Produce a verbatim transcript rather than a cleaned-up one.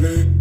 baby.